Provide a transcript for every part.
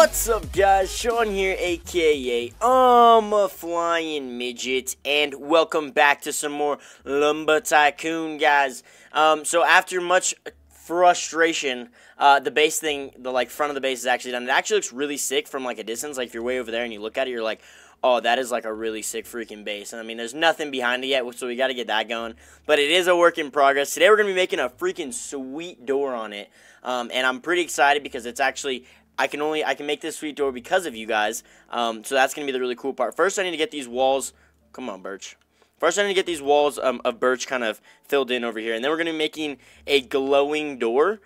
What's up, guys? Sean here, aka a flying midget, and welcome back to some more Lumber Tycoon, guys. So after much frustration, the base thing, the front of the base is actually done. It actually looks really sick from a distance. If you're way over there and you look at it, you're like, oh, that is a really sick freaking base. And I mean, there's nothing behind it yet, so we got to get that going. But it is a work in progress. Today we're going to be making a freaking sweet door on it. And I'm pretty excited because it's actually, I can make this sweet door because of you guys. So that's going to be the really cool part. First, I need to get these walls, of birch kind of filled in over here. And then we're going to be making a glowing door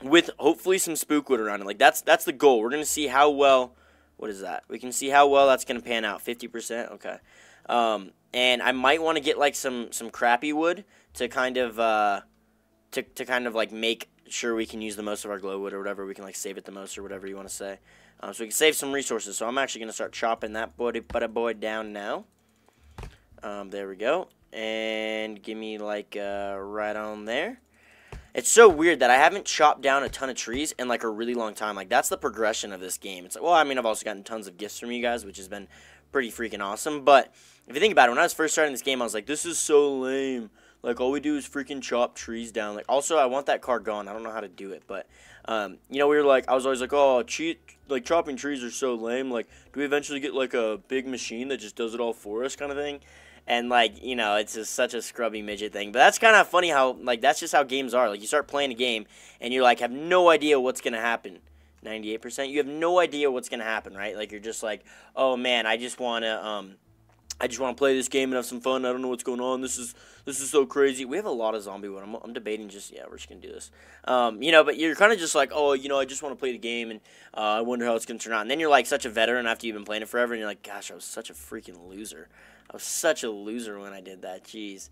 with hopefully some spook wood around it. That's the goal. We're going to see how well... What is that? We can see how well that's going to pan out. 50%? Okay. And I might want to get, some crappy wood to kind of, make sure we can use the most of our glow wood or whatever. We can, save it the most or whatever you want to say. So we can save some resources. So I'm actually going to start chopping that butter boy down now. There we go. And give me, right on there. It's so weird that I haven't chopped down a ton of trees in, a really long time. That's the progression of this game. It's well, I mean, I've also gotten tons of gifts from you guys, which has been pretty freaking awesome. But if you think about it, when I was first starting this game, I was like, this is so lame. All we do is freaking chop trees down. Also, I want that car gone. I don't know how to do it, but, you know, I was always like, oh, chopping trees are so lame. Do we eventually get, a big machine that just does it all for us kind of thing? And, you know, it's just such a scrubby midget thing. But that's kind of funny how, that's just how games are. You start playing a game, and you're, have no idea what's going to happen. 98%? You have no idea what's going to happen, right? You're just like, oh, man, I just want to play this game and have some fun. I don't know what's going on. This is so crazy. We have a lot of zombie wood. I'm debating we're just going to do this. You know, but you're kind of just like, oh, you know, I just want to play the game and I wonder how it's going to turn out. And then you're such a veteran after you've been playing it forever and you're like, gosh, I was such a freaking loser. I was such a loser when I did that. Jeez.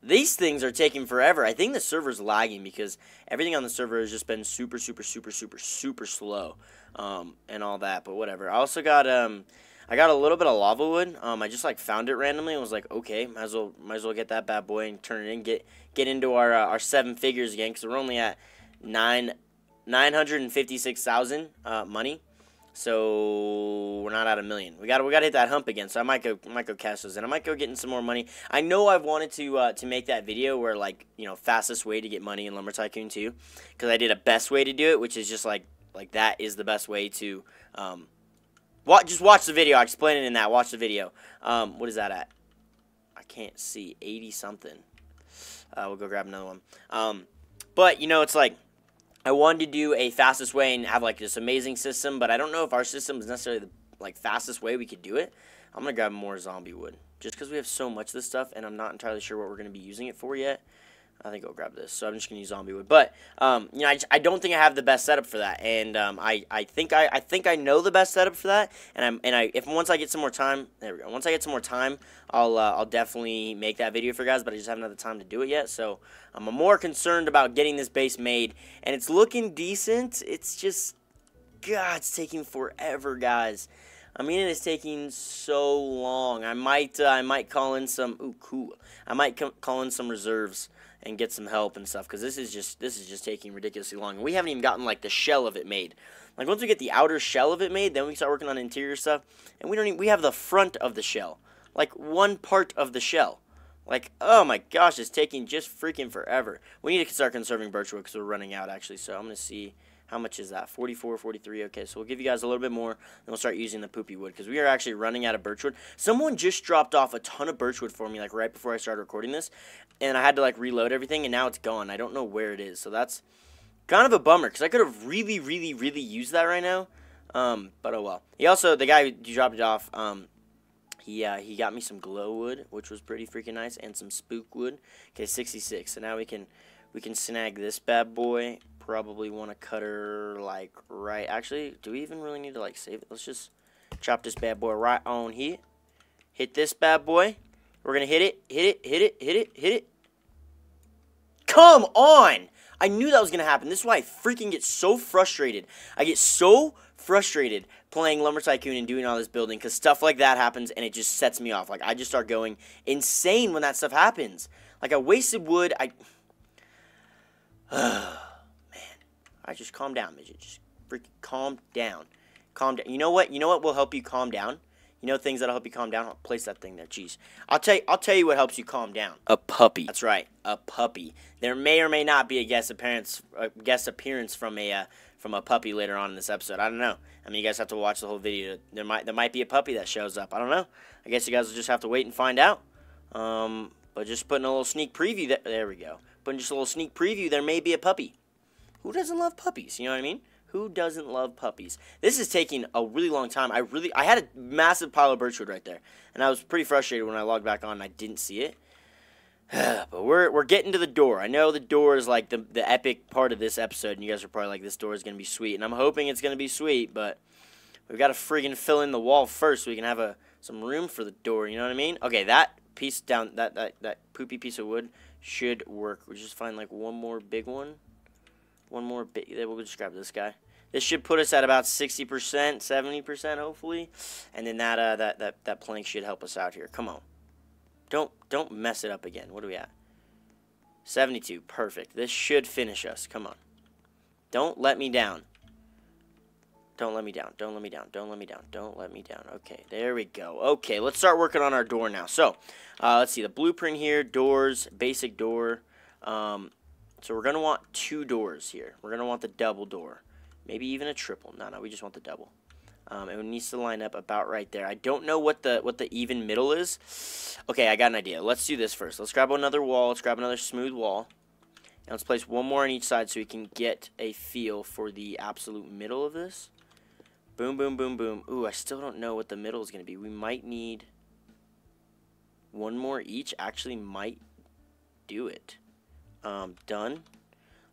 These things are taking forever. I think the server's lagging because everything on the server has just been super, super, super, super, super slow and all that. But whatever. I also got... I got a little bit of lava wood. I just found it randomly and was like, okay, might as well get that bad boy and turn it in, get into our seven figures again because we're only at 956,000 money, so we're not at $1 million. We gotta hit that hump again. So I might go cash those in. I might go getting some more money. I know I've wanted to make that video where you know fastest way to get money in Lumber Tycoon 2 because I did a best way to do it, which is just that is the best way to. Just watch the video. I explain it in that. Watch the video. What is that at? I can't see. 80-something. We'll go grab another one. But, you know, it's I wanted to do a fastest way and have, this amazing system, but I don't know if our system is necessarily the, fastest way we could do it. I'm going to grab more zombie wood just because we have so much of this stuff, and I'm not entirely sure what we're going to be using it for yet. I think I'll grab this. So I'm just going to use zombie wood. But, you know, I don't think I have the best setup for that. And I think I know the best setup for that. And once I get some more time, there we go. Once I get some more time, I'll definitely make that video for you guys, but I just haven't had the time to do it yet. So I'm more concerned about getting this base made, and it's looking decent. It's just, God, it's taking forever, guys. I mean, it is taking so long. I might call in some, ooh, cool. I might call in some reserves and get some help and stuff, because this is just taking ridiculously long. And we haven't even gotten, the shell of it made. Once we get the outer shell of it made, then we start working on interior stuff. And we don't even, we have the front of the shell. One part of the shell. Oh my gosh, it's taking just freaking forever. We need to start conserving birchwood, because we're running out, actually. So I'm going to see... How much is that? 44, 43. Okay, so we'll give you guys a little bit more, and we'll start using the poopy wood because we are actually running out of birchwood. Someone just dropped off a ton of birchwood for me, right before I started recording this, and I had to, reload everything, and now it's gone. I don't know where it is, so that's kind of a bummer because I could have really, really, really used that right now, but oh well. He also, the guy who dropped it off, he got me some glow wood, which was pretty freaking nice, and some spook wood. Okay, 66, so now we can snag this bad boy. Probably want to cut her right. Actually, do we even really need to save it? Let's just chop this bad boy right on here. Hit this bad boy. We're gonna hit it, hit it, hit it, hit it, hit it. Come on! I knew that was gonna happen. This is why I freaking get so frustrated. I get so frustrated playing Lumber Tycoon and doing all this building because stuff like that happens and it just sets me off. I just start going insane when that stuff happens. I wasted wood. I All right, just calm down, Midget. Just freaking calm down. Calm down. You know what? You know what will help you calm down? You know things that'll help you calm down? I'll place that thing there. Jeez. I'll tell you what helps you calm down. A puppy. That's right. A puppy. There may or may not be a guest appearance from a puppy later on in this episode. I don't know. I mean, you guys have to watch the whole video. There might be a puppy that shows up. I don't know. I guess you guys will just have to wait and find out. But just putting a little sneak preview there we go. Putting just a little sneak preview, there may be a puppy. Who doesn't love puppies? You know what I mean? Who doesn't love puppies? This is taking a really long time. I had a massive pile of birchwood right there, and I was pretty frustrated when I logged back on and I didn't see it. But we're getting to the door. I know the door is like the epic part of this episode, and you guys are probably like, this door is going to be sweet, and I'm hoping it's going to be sweet, but we've got to friggin' fill in the wall first so we can have some room for the door, you know what I mean? Okay, that piece down, that poopy piece of wood should work. We just find like one more big one. One more bit. We'll just grab this guy. This should put us at about 60%, 70%, hopefully, and then that plank should help us out here. Come on, don't mess it up again. What are we at? 72. Perfect. This should finish us. Come on, don't let me down. Don't let me down. Don't let me down. Don't let me down. Don't let me down. Okay, there we go. Okay, let's start working on our door now. So, let's see the blueprint here. Doors, basic door. So we're going to want two doors here. We're going to want the double door. Maybe even a triple. No, we just want the double. It needs to line up about right there. I don't know what the even middle is. Okay, I got an idea. Let's do this first. Let's grab another wall. Let's grab another smooth wall. And let's place one more on each side so we can get a feel for the absolute middle of this. Boom, boom, boom, boom. Ooh, I still don't know what the middle is going to be. We might need one more each. Actually, might do it. Done.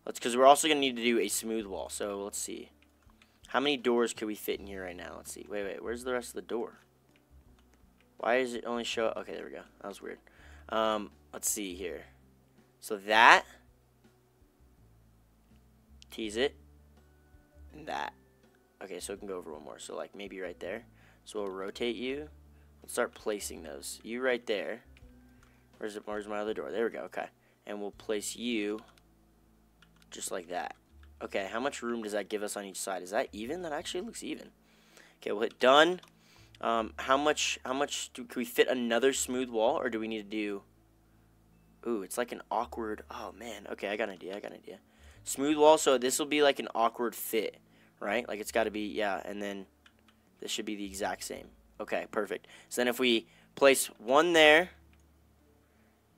Because we're also going to need to do a smooth wall. So, let's see. How many doors could we fit in here right now? Let's see. Wait. Where's the rest of the door? Why does it only show... Okay, there we go. That was weird. Let's see here. So, that. Tease it. And that. Okay, so it can go over one more. So, like, maybe right there. So, we'll rotate you. Let's start placing those. You right there. Where's my other door? There we go. Okay. And we'll place you just like that. Okay, how much room does that give us on each side? Is that even? That actually looks even. Okay, we'll hit done. How much can we fit another smooth wall, or do we need to do... Ooh, it's like an awkward... Oh, man. Okay, I got an idea. Smooth wall, so this will be like an awkward fit, right? Like it's got to be... Yeah, and then this should be the exact same. Okay, perfect. So then if we place one there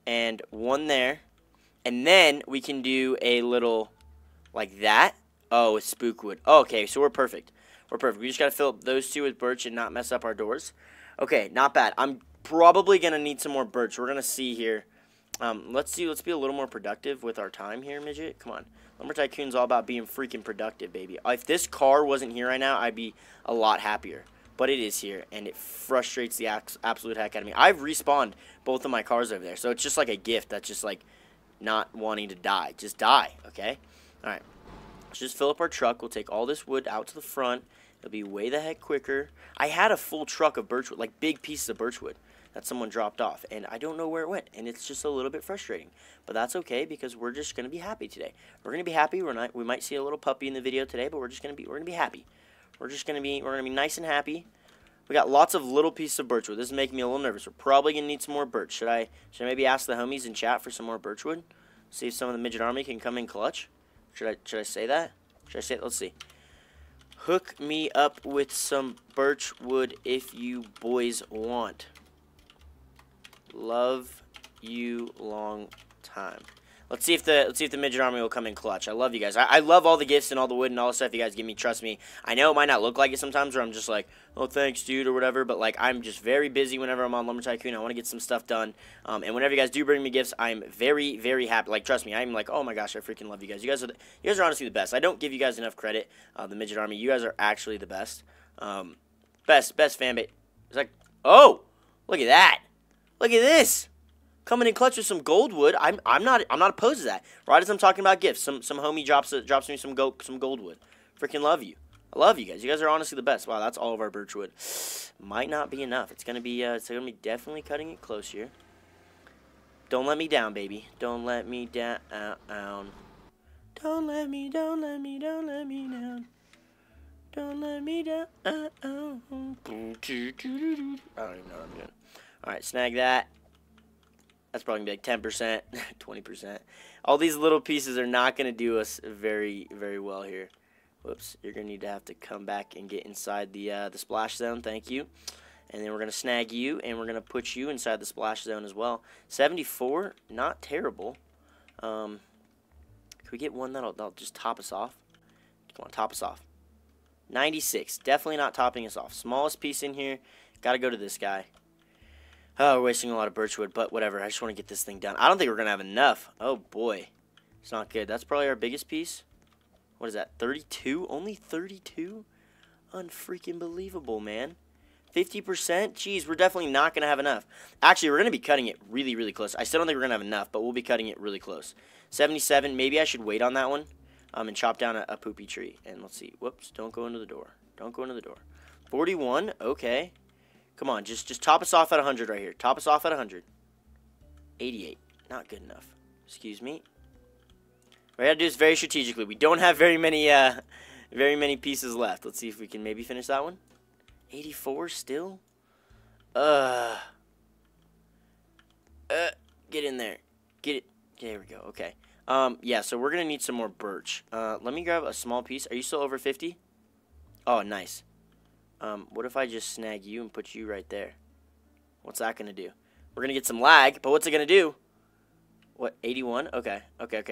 and one there... And then we can do a little like that. Oh, with spookwood. Oh, okay, so we're perfect. We're perfect. We just got to fill up those two with birch and not mess up our doors. Okay, not bad. I'm probably going to need some more birch. We're going to see here. Let's be a little more productive with our time here, Midget. Come on. Lumber Tycoon's all about being freaking productive, baby. If this car wasn't here right now, I'd be a lot happier. But it is here, and it frustrates the absolute heck out of me. I've respawned both of my cars over there, so it's just like a gift that's just like... not wanting to die. Just die, okay? Alright. Let's just fill up our truck. We'll take all this wood out to the front. It'll be way the heck quicker. I had a full truck of birchwood, like big pieces of birchwood that someone dropped off, and I don't know where it went, and it's just a little bit frustrating. But that's okay because we're just going to be happy today. We're going to be happy. We might see a little puppy in the video today, but we're going to be happy. We're going to be nice and happy. We got lots of little pieces of birchwood. This is making me a little nervous. We're probably going to need some more birch. Should I maybe ask the homies in chat for some more birchwood? See if some of the Midget Army can come in clutch. Should I say that? Should I say it? Let's see. Hook me up with some birchwood if you boys want. Love you long time. Let's see if the Midget Army will come in clutch. I love you guys. I love all the gifts and all the wood and all the stuff you guys give me. Trust me. I know it might not look like it sometimes where I'm just like, oh, thanks, dude, or whatever. But, like, I'm just very busy whenever I'm on Lumber Tycoon. I want to get some stuff done. And whenever you guys do bring me gifts, I'm very, very happy. Like, trust me. I'm like, oh, my gosh, I freaking love you guys. You guys are honestly the best. I don't give you guys enough credit, the Midget Army. You guys are actually the best. Best fan base. It's like, oh, look at that. Look at this. Coming in clutch with some gold wood. I'm not opposed to that. Right as I'm talking about gifts, some homie drops me some gold wood. Freaking love you. I love you guys. You guys are honestly the best. Wow, that's all of our birchwood. Might not be enough. It's gonna be definitely cutting it close here. Don't let me down, baby. Don't let me down. Don't let me down. Don't let me down. I don't even know what I'm doing. Alright, snag that. That's probably going to be like 10%, 20%. All these little pieces are not going to do us very, very well here. Whoops, you're going to need to have to come back and get inside the splash zone. Thank you. And then we're going to snag you, and we're going to put you inside the splash zone as well. 74, not terrible. Can we get one that'll just top us off? Come on, top us off. 96, definitely not topping us off. Smallest piece in here. Got to go to this guy. Oh, we're wasting a lot of birchwood, but whatever. I just want to get this thing done. I don't think we're going to have enough. Oh, boy. It's not good. That's probably our biggest piece. What is that, 32? Only 32? Unfreaking believable, man. 50%? Jeez, we're definitely not going to have enough. Actually, we're going to be cutting it really, really close. I still don't think we're going to have enough, but we'll be cutting it really close. 77. Maybe I should wait on that one and chop down a poopy tree. And let's see. Whoops, don't go into the door. Don't go into the door. 41. Okay. Come on, just top us off at 100 right here. Top us off at 100. 88. Not good enough. Excuse me. We got to do this very strategically. We don't have very many pieces left. Let's see if we can maybe finish that one. 84 still. Get in there. Get it. There we go. Okay. Yeah, so we're going to need some more birch. Let me grab a small piece. Are you still over 50? Oh, nice. What if I just snag you and put you right there? What's that going to do? We're going to get some lag, but what's it going to do? What, 81? Okay. We're going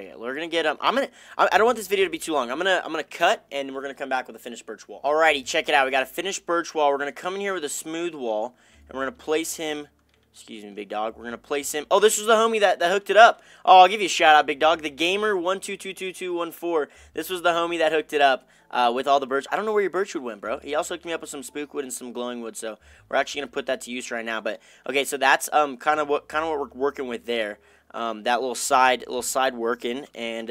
to get I don't want this video to be too long. I'm going to cut, and we're going to come back with a finished birch wall. Alrighty, check it out. We got a finished birch wall. We're going to come in here with a smooth wall, and we're going to place him. Excuse me, big dog. We're going to place him. Oh, this was the homie that hooked it up. Oh, I'll give you a shout out, big dog. The Gamer1222214. This was the homie that hooked it up with all the birch. I don't know where your birchwood went, bro. He also hooked me up with some spookwood and some glowing wood, so we're actually going to put that to use right now. But okay, so that's kind of what we're working with there. That little side working, and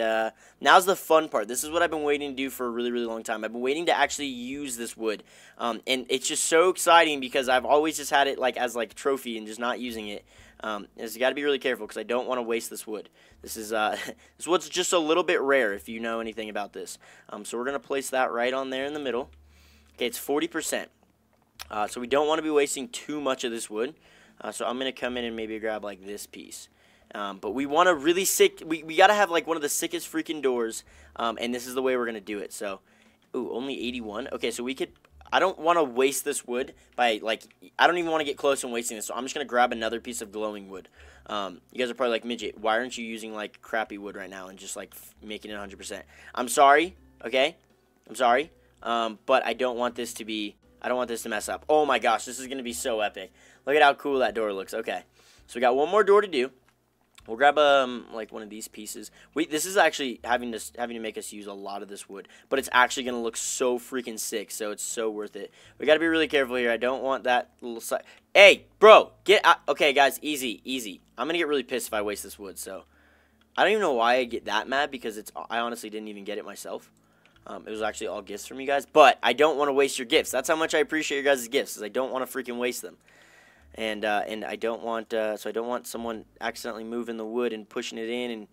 now's the fun part. This is what I've been waiting to do for a really, really long time. I've been waiting to actually use this wood, and it's just so exciting because I've always just had it like as like a trophy and just not using it. You got to be really careful because I don't want to waste this wood. This is this wood's just a little bit rare if you know anything about this. So we're gonna place that right on there in the middle. Okay, it's 40%. So we don't want to be wasting too much of this wood. So I'm gonna come in and maybe grab like this piece. But we want to really we got to have like one of the sickest freaking doors, and this is the way we're going to do it. So, ooh, only 81. Okay, so we could, I don't want to waste this wood by like, I don't even want to get close and wasting this, so I'm just going to grab another piece of glowing wood. You guys are probably like, Midget, why aren't you using like crappy wood right now and just like making it 100%? I'm sorry, okay? I'm sorry, but I don't want this to be, I don't want this to mess up. Oh my gosh, this is going to be so epic. Look at how cool that door looks. Okay, so we got one more door to do. We'll grab like one of these pieces. This is actually having to make us use a lot of this wood, but it's actually gonna look so freaking sick. So it's so worth it. We gotta be really careful here. I don't want that little side. Hey, bro, get out. Okay, guys, easy, easy. I'm gonna get really pissed if I waste this wood. So I don't even know why I get that mad because it's. I honestly didn't even get it myself. It was actually all gifts from you guys, but I don't want to waste your gifts. That's how much I appreciate your guys' gifts. Is I don't want to freaking waste them. And I don't want so I don't want someone accidentally moving the wood and pushing it in and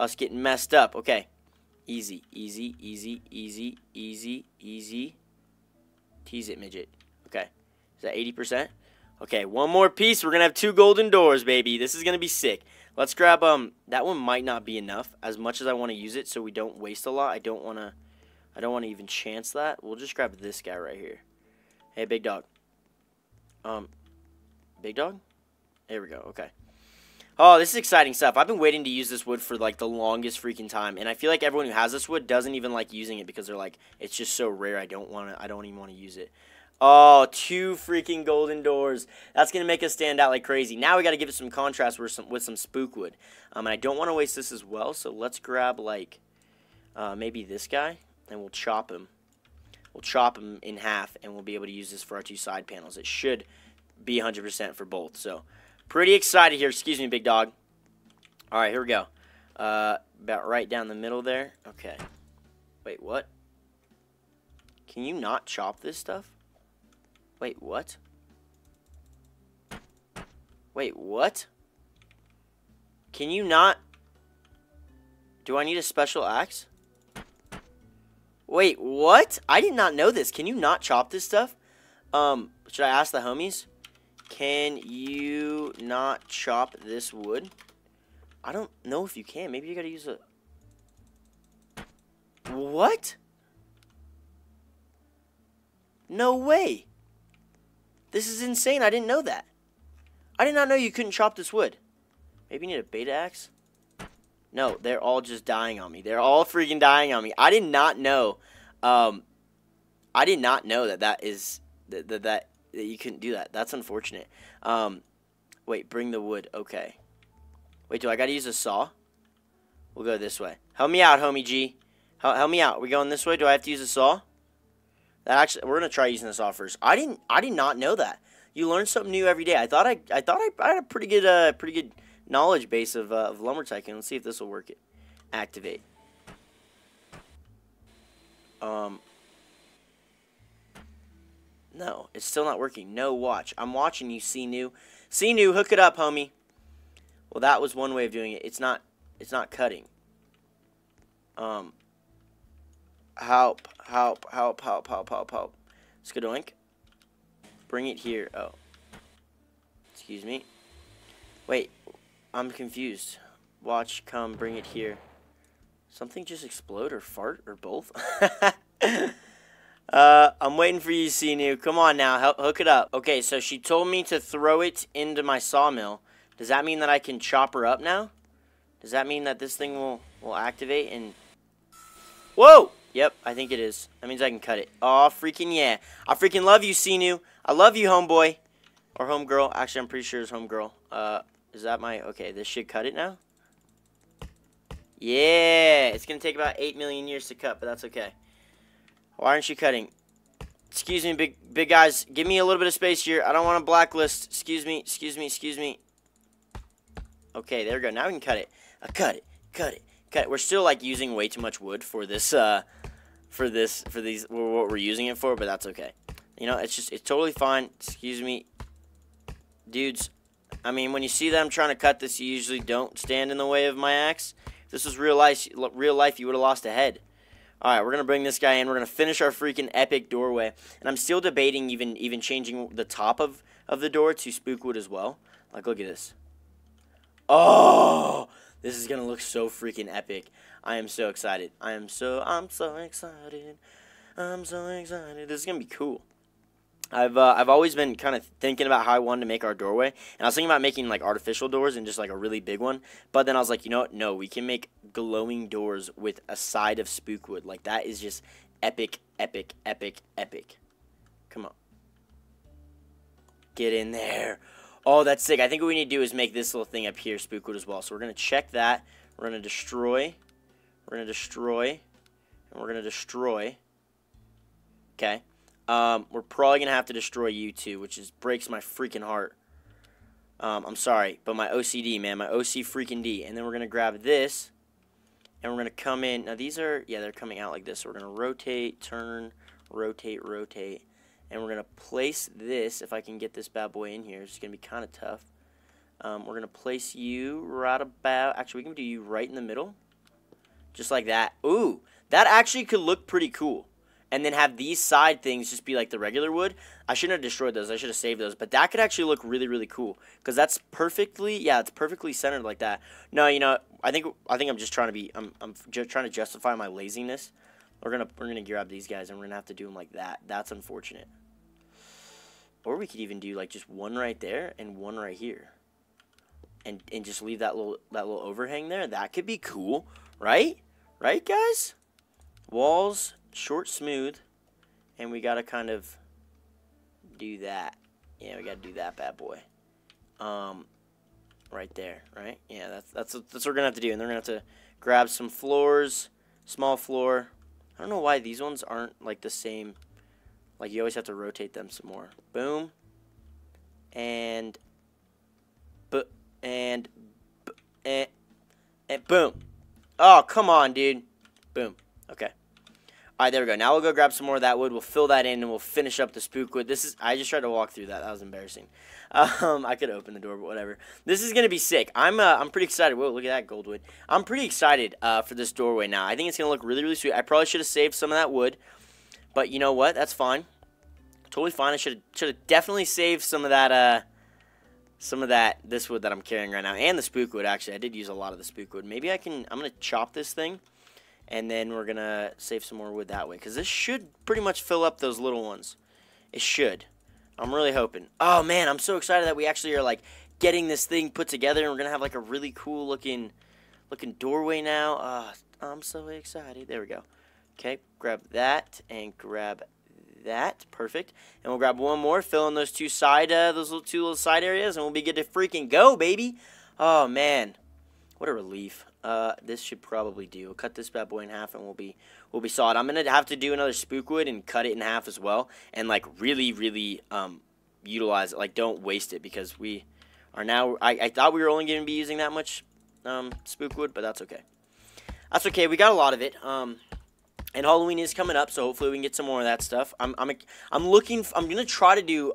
us getting messed up. Okay, easy, easy, easy, easy, easy, easy. Tease it, Midget. Okay, is that 80%? Okay, one more piece. We're gonna have two golden doors, baby. This is gonna be sick. Let's grab that one might not be enough as much as I want to use it, so we don't waste a lot. I don't want to even chance that. We'll just grab this guy right here. Hey, big dog. Big dog? There we go. Okay. Oh, this is exciting stuff. I've been waiting to use this wood for, like, the longest freaking time. And I feel like everyone who has this wood doesn't even like using it because they're like, it's just so rare. I don't even want to use it. Oh, two freaking golden doors. That's going to make us stand out like crazy. Now we got to give it some contrast with some spook wood. And I don't want to waste this as well. So let's grab, like, maybe this guy. And we'll chop him. We'll chop him in half. And we'll be able to use this for our two side panels. It should be 100% for both, so pretty excited here. Excuse me, big dog. All right, here we go. About right down the middle there. Okay, wait, what? Can you not chop this stuff? Wait, what? Wait, what? Can you not Do I need a special axe? Wait, what? I did not know this. Can you not chop this stuff? Should I ask the homies? Can you not chop this wood? I don't know if you can. Maybe you gotta use a... What? No way. This is insane. I didn't know that. I did not know you couldn't chop this wood. Maybe you need a beta axe? No, they're all just dying on me. They're all freaking dying on me. I did not know. I did not know that you couldn't do that. That's unfortunate. Wait, bring the wood. Okay. Wait, do I gotta use a saw? We'll go this way. Help me out, homie G. Help me out. We going this way? Do I have to use a saw? That actually, we're gonna try using a saw first. I did not know that. You learn something new every day. I thought I had a pretty good knowledge base of Lumber Tycoon. Let's see if this will work. It activate. No, it's still not working. No, watch. I'm watching you, Cenu. Cenu, hook it up, homie. Well, that was one way of doing it. It's not cutting. Help. Skadoink. Bring it here. Oh. Excuse me. Wait. I'm confused. Watch, come, bring it here. Something just explode or fart or both? I'm waiting for you, Cenu. Come on now. Help, hook it up. Okay, so she told me to throw it into my sawmill. Does that mean that I can chop her up now? Does that mean that this thing will activate and... Whoa! Yep, I think it is. That means I can cut it. Aw, freaking yeah. I freaking love you, Cenu. I love you, homeboy. Or homegirl. Actually, I'm pretty sure it's homegirl. Is that my... Okay, this should cut it now? Yeah! It's gonna take about 8 million years to cut, but that's okay. Why aren't you cutting? Excuse me, big guys. Give me a little bit of space here. I don't want to blacklist. Excuse me. Okay, there we go. Now we can cut it. Cut it. We're still, like, using way too much wood for this, what we're using it for, but that's okay. You know, it's totally fine. Excuse me. Dudes, I mean, when you see them trying to cut this, you usually don't stand in the way of my axe. If this was real life, you would have lost a head. Alright, we're going to bring this guy in. We're going to finish our freaking epic doorway. And I'm still debating even changing the top of the door to spookwood as well. Like, look at this. Oh! This is going to look so freaking epic. I am so excited. I'm so excited. This is going to be cool. I've always been kind of thinking about how I wanted to make our doorway. And I was thinking about making, like, artificial doors and just, like, a really big one. But then I was like, you know what? No, we can make glowing doors with a side of spookwood. Like, that is just epic. Come on. Get in there. Oh, that's sick. I think what we need to do is make this little thing up here spookwood as well. So we're going to check that. We're going to destroy. We're going to destroy. Okay. We're probably going to have to destroy you too, which is breaks my freaking heart. I'm sorry, but my OCD, man. My OC freaking D. And then we're going to grab this, and we're going to come in. Now, these are, yeah, they're coming out like this. So we're going to rotate, turn, rotate. And we're going to place this, if I can get this bad boy in here. It's going to be kind of tough. We're going to place you right about... Actually, we can do you right in the middle. Just like that. Ooh, that actually could look pretty cool. And then have these side things just be like the regular wood. I shouldn't have destroyed those. I should have saved those. But that could actually look really, really cool. Because that's perfectly... Yeah, it's perfectly centered like that. No, you know, I think I'm just trying to be... I'm trying to justify my laziness. We're gonna grab these guys, and we're gonna have to do them like that. That's unfortunate. Or we could even do like just one right there and one right here, and just leave that little overhang there. That could be cool, right? Right, guys? Walls short, smooth, and we gotta kind of do that. Yeah, we gotta do that bad boy. Right there, right? Yeah, that's what we're gonna have to do, and then we're gonna have to grab some floors, small floor. I don't know why these ones aren't, like, the same. Like, you always have to rotate them some more. Boom. And boom. Oh, come on, dude. Boom. Okay. Alright, there we go. Now we'll go grab some more of that wood. We'll fill that in, and we'll finish up the spook wood. This is... I just tried to walk through that. That was embarrassing. I could open the door, but whatever. This is going to be sick. I'm pretty excited. Whoa, look at that gold wood. I'm pretty excited for this doorway now. I think it's going to look really, really sweet. I probably should have saved some of that wood, but you know what? That's fine. Totally fine. I should have definitely saved some of that... this wood that I'm carrying right now, and the spook wood. Actually, I did use a lot of the spook wood. Maybe I can... I'm gonna chop this thing, and then we're gonna save some more wood that way, because this should pretty much fill up those little ones. It should. I'm really hoping. Oh man, I'm so excited that we actually are like getting this thing put together, and we're gonna have like a really cool looking doorway now. I'm so excited. There we go. Okay, grab that and grab that. Perfect. And we'll grab one more, fill in those two side those two little side areas, and we'll be good to freaking go, baby. Oh man, what a relief. This should probably do. We'll cut this bad boy in half, and we'll be solid. I'm gonna have to do another spookwood and cut it in half as well, and like really utilize it. Like, don't waste it, because we are now... I thought we were only gonna be using that much spookwood, but that's okay. That's okay. We got a lot of it. And Halloween is coming up, so hopefully we can get some more of that stuff. I'm gonna try to do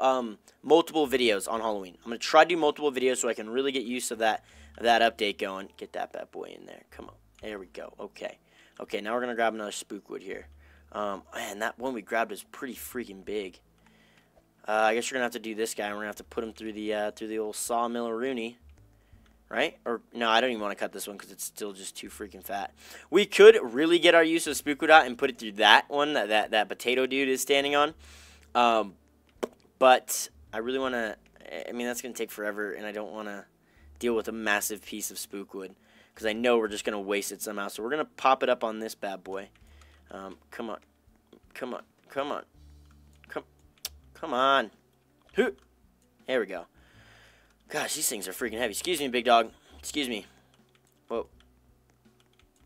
multiple videos on Halloween. I'm gonna try to do multiple videos so I can really get used to that update going. Get that bad boy in there. Come on, there we go. Okay, okay. Now we're gonna grab another spookwood here. Man, that one we grabbed is pretty freaking big. I guess we're gonna have to do this guy, and we're gonna have to put him through the old sawmill Rooney. Right? Or, no, I don't even want to cut this one because it's still just too freaking fat. We could really get our use of spookwood out and put it through that one that potato dude is standing on. But I really want to... I mean, that's going to take forever, and I don't want to deal with a massive piece of spookwood because I know we're just going to waste it somehow. So we're going to pop it up on this bad boy. Come on. Come on. Come on. Come on. There we go. Gosh, these things are freaking heavy. Excuse me, big dog. Excuse me. Whoa.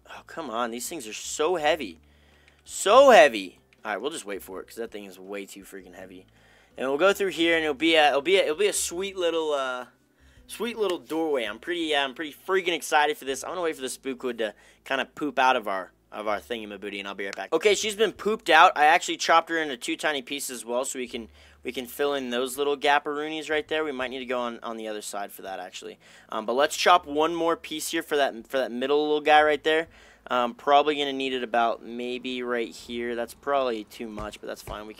Oh, come on. These things are so heavy. So heavy. All right, we'll just wait for it because that thing is way too freaking heavy. And we'll go through here, and it'll be a sweet little doorway. I'm pretty freaking excited for this. I'm gonna wait for the spookwood to kind of poop out of our thingamabooty, and I'll be right back. Okay, she's been pooped out. I actually chopped her into two tiny pieces as well, so we can fill in those little gaparoonies right there. We might need to go on the other side for that, actually. But let's chop one more piece here for that middle little guy right there. Probably going to need it about maybe right here. That's probably too much, but that's fine.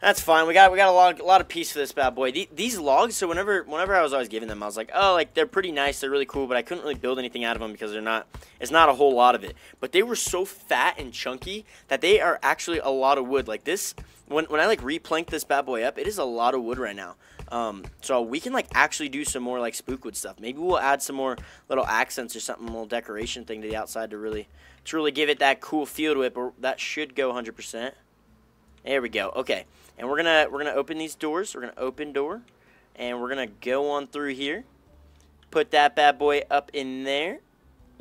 That's fine. We got a lot of piece for this bad boy. These logs, so whenever I was always giving them, I was like, oh, like, they're pretty nice, they're really cool, but I couldn't really build anything out of them because it's not a whole lot of it. But they were so fat and chunky that they are actually a lot of wood. Like this, when I like replanked this bad boy up, it is a lot of wood right now. So we can like actually do some more like spookwood stuff. Maybe we'll add some more little accents or something, a little decoration thing to the outside to really give it that cool feel to it. But that should go 100%. There we go. Okay, and we're gonna open these doors. We're gonna open door, and we're gonna go on through here. Put that bad boy up in there.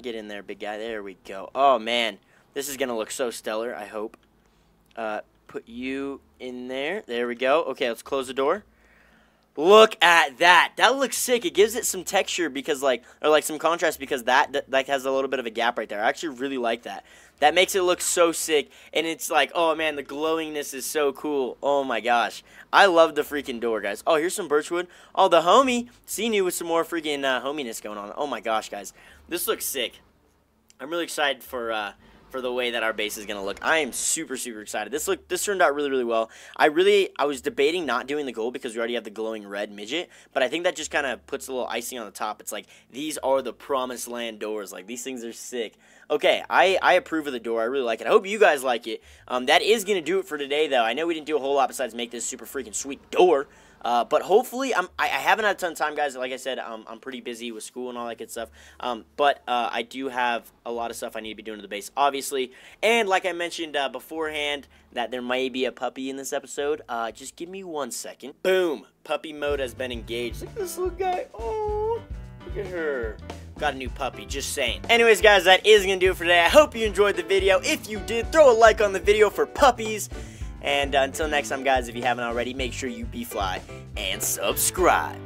Get in there, big guy. There we go. Oh man, this is gonna look so stellar. I hope. Put you in there. There we go. Okay, let's close the door. Look at that. That looks sick. It gives it some texture because like some contrast because that like has a little bit of a gap right there. I actually really like that. That makes it look so sick, and it's like, oh man, the glowingness is so cool. Oh my gosh, I love the freaking door, guys. Oh, here's some birchwood. Oh, the homie Cenu with some more freaking hominess going on. Oh my gosh, guys, this looks sick. I'm really excited for the way that our base is gonna look. I am super, super excited. This turned out really, really well. I was debating not doing the gold because we already have the glowing red midget, but I think that just kind of puts a little icing on the top. It's like, these are the promised land doors. Like, these things are sick. Okay, I approve of the door. I really like it. I hope you guys like it. That is gonna do it for today, though. I know we didn't do a whole lot besides make this super freaking sweet door. But hopefully, I haven't had a ton of time, guys. Like I said, I'm pretty busy with school and all that good stuff. But I do have a lot of stuff I need to be doing to the base, obviously. And like I mentioned beforehand, that there may be a puppy in this episode. Just give me 1 second. Boom. Puppy mode has been engaged. Look at this little guy. Oh, look at her. Got a new puppy, just saying. Anyways, guys, that is going to do it for today. I hope you enjoyed the video. If you did, throw a like on the video for puppies. And until next time, guys, if you haven't already, make sure you be fly and subscribe.